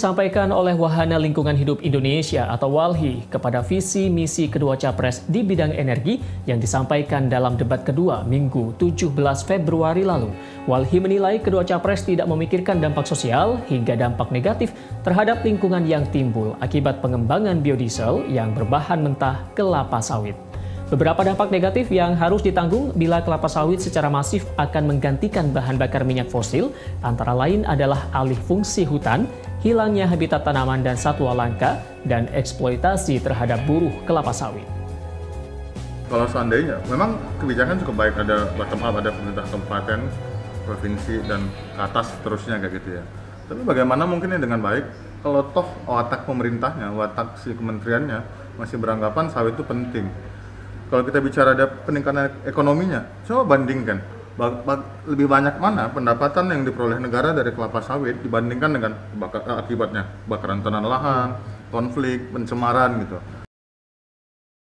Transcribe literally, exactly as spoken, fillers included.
Sampaikan oleh Wahana Lingkungan Hidup Indonesia atau WALHI kepada visi misi kedua capres di bidang energi yang disampaikan dalam debat kedua Minggu tujuh belas Februari lalu. WALHI menilai kedua capres tidak memikirkan dampak sosial hingga dampak negatif terhadap lingkungan yang timbul akibat pengembangan biodiesel yang berbahan mentah kelapa sawit. Beberapa dampak negatif yang harus ditanggung bila kelapa sawit secara masif akan menggantikan bahan bakar minyak fosil, antara lain adalah alih fungsi hutan, hilangnya habitat tanaman dan satwa langka, dan eksploitasi terhadap buruh kelapa sawit. Kalau seandainya, memang kebijakan cukup baik, ada bottom up, ada pemerintah kabupaten, provinsi, dan ke atas seterusnya kayak gitu ya. Tapi bagaimana mungkinnya dengan baik, kalau toh watak pemerintahnya, watak si kementeriannya masih beranggapan sawit itu penting. Kalau kita bicara ada peningkatan ekonominya, coba bandingkan. Ba ba lebih banyak mana pendapatan yang diperoleh negara dari kelapa sawit dibandingkan dengan baka akibatnya bakaran tanah lahan, konflik, pencemaran gitu.